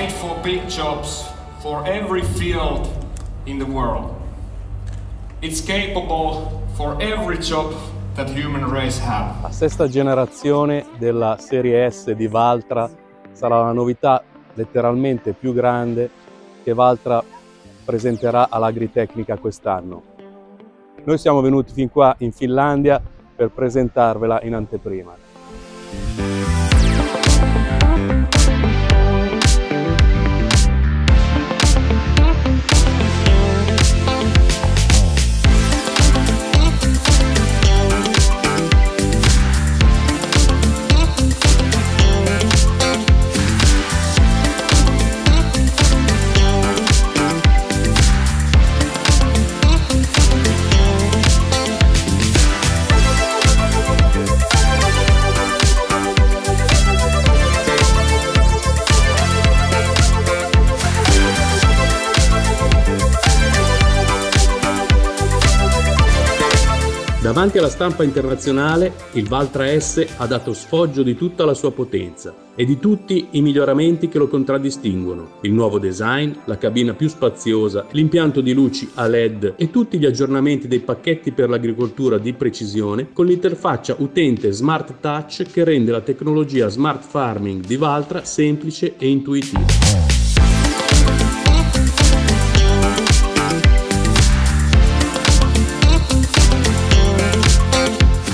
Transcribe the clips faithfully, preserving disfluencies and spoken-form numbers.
made for big jobs, for every field in the world. It's capable for every job that human race have. La sesta generazione della Serie S di Valtra sarà una novità letteralmente più grande che Valtra presenterà all'Agritecnica quest'anno. Noi siamo venuti fin qua in Finlandia per presentarvela in anteprima. Davanti alla stampa internazionale, il Valtra S ha dato sfoggio di tutta la sua potenza e di tutti i miglioramenti che lo contraddistinguono: il nuovo design, la cabina più spaziosa, l'impianto di luci a L E D e tutti gli aggiornamenti dei pacchetti per l'agricoltura di precisione con l'interfaccia utente Smart Touch che rende la tecnologia Smart Farming di Valtra semplice e intuitiva.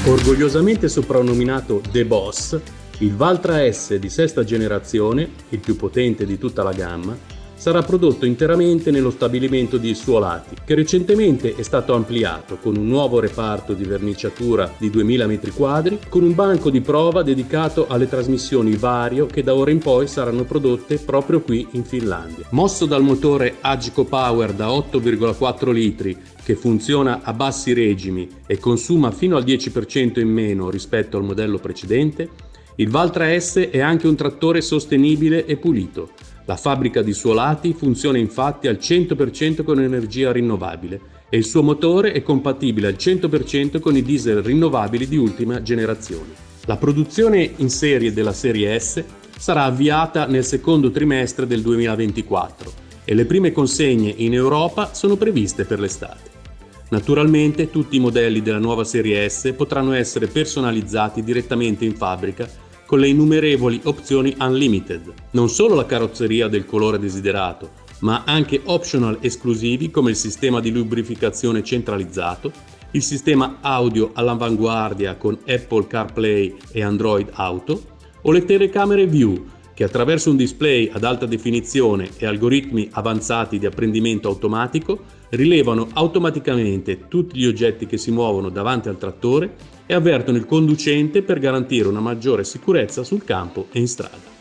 Orgogliosamente soprannominato The Boss, il Valtra S di sesta generazione, il più potente di tutta la gamma, sarà prodotto interamente nello stabilimento di Suolati, che recentemente è stato ampliato con un nuovo reparto di verniciatura di duemila metri quadri, con un banco di prova dedicato alle trasmissioni Vario che da ora in poi saranno prodotte proprio qui in Finlandia. Mosso dal motore Agico Power da otto virgola quattro litri, che funziona a bassi regimi e consuma fino al dieci per cento in meno rispetto al modello precedente, il Valtra S è anche un trattore sostenibile e pulito. La fabbrica di Suolati funziona infatti al cento per cento con energia rinnovabile e il suo motore è compatibile al cento per cento con i diesel rinnovabili di ultima generazione. La produzione in serie della Serie S sarà avviata nel secondo trimestre del duemilaventiquattro e le prime consegne in Europa sono previste per l'estate. Naturalmente tutti i modelli della nuova Serie S potranno essere personalizzati direttamente in fabbrica con le innumerevoli opzioni Unlimited, non solo la carrozzeria del colore desiderato, ma anche optional esclusivi come il sistema di lubrificazione centralizzato, il sistema audio all'avanguardia con Apple CarPlay e Android Auto, o le telecamere View, che attraverso un display ad alta definizione e algoritmi avanzati di apprendimento automatico rilevano automaticamente tutti gli oggetti che si muovono davanti al trattore e avvertono il conducente per garantire una maggiore sicurezza sul campo e in strada.